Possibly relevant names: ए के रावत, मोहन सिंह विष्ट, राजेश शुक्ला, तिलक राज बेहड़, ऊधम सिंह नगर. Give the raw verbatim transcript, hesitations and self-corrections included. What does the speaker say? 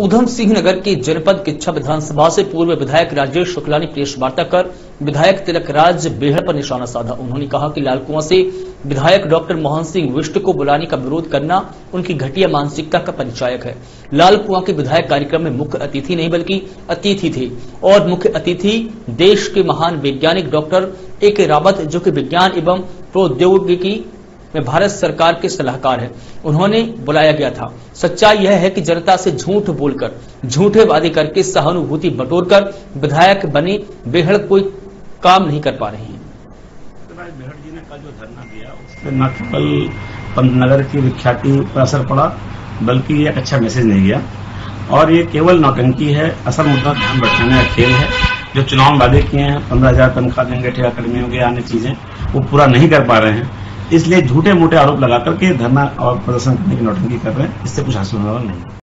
ऊधम सिंह नगर के जनपद किच्छा विधानसभा से पूर्व विधायक राजेश शुक्ला ने प्रेस वार्ता कर विधायक तिलक राज बेहड़ पर निशाना साधा। उन्होंने कहा कि लालकुआं से विधायक डॉक्टर मोहन सिंह विष्ट को बुलाने का विरोध करना उनकी घटिया मानसिकता का परिचायक है। लालकुआं के विधायक कार्यक्रम में मुख्य अतिथि नहीं बल्कि अतिथि थे और मुख्य अतिथि देश के महान वैज्ञानिक डॉक्टर ए के रावत जो कि विज्ञान एवं प्रौद्योगिकी में भारत सरकार के सलाहकार हैं, उन्होंने बुलाया गया था। सच्चाई यह है कि जनता से झूठ बोलकर, झूठे वादे करके, सहानुभूति बटोरकर विधायक बने बेहड़ कोई काम नहीं कर पा रहे हैं। बेहड़ जी ने कल जो धरना दिया उससे न केवल नगर की विख्याति पर असर पड़ा बल्कि ये अच्छा मैसेज नहीं गया और ये केवल नौटंकी है, असल मुद्दा ध्यान भटकाने का खेल है। जो चुनाव वादे किए हैं, पंद्रह हजार तनख्वाह देंगे ठेका कर्मियों के, अन्य चीजें वो पूरा नहीं कर पा रहे हैं, इसलिए झूठे मोटे आरोप लगा करके धरना और प्रदर्शन करने की नौटंकी कर रहे हैं। इससे कुछ हासिल होने वाला नहीं।